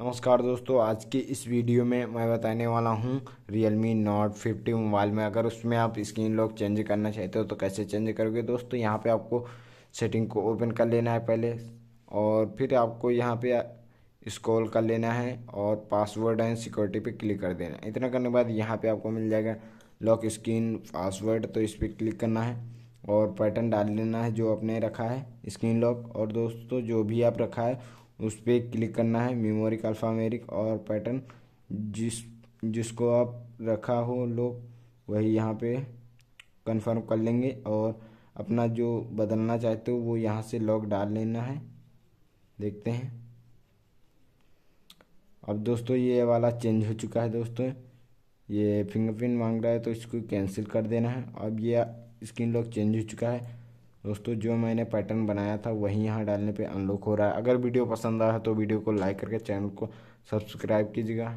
नमस्कार दोस्तों, आज के इस वीडियो में मैं बताने वाला हूं Realme Note 50 मोबाइल में अगर उसमें आप स्क्रीन लॉक चेंज करना चाहते हो तो कैसे चेंज करोगे। दोस्तों यहां पे आपको सेटिंग को ओपन कर लेना है पहले, और फिर आपको यहां पे स्क्रॉल कर लेना है और पासवर्ड एंड सिक्योरिटी पे क्लिक कर देना है। इतना करने के बाद यहाँ पर आपको मिल जाएगा लॉक स्क्रीन पासवर्ड, तो इस पर क्लिक करना है और पैटर्न डाल लेना है जो आपने रखा है स्क्रीन लॉक। और दोस्तों जो भी आप रखा है उस पर क्लिक करना है, मेमोरिक अल्फामेरिक और पैटर्न जिसको आप रखा हो लोग वही यहाँ पे कंफर्म कर लेंगे और अपना जो बदलना चाहते हो वो यहाँ से लॉक डाल लेना है। देखते हैं, अब दोस्तों ये वाला चेंज हो चुका है। दोस्तों ये फिंगरप्रिंट मांग रहा है तो इसको कैंसिल कर देना है। अब ये स्क्रीन लॉक चेंज हो चुका है। दोस्तों जो मैंने पैटर्न बनाया था वही यहाँ डालने पे अनलॉक हो रहा है। अगर वीडियो पसंद आया तो वीडियो को लाइक करके चैनल को सब्सक्राइब कीजिएगा।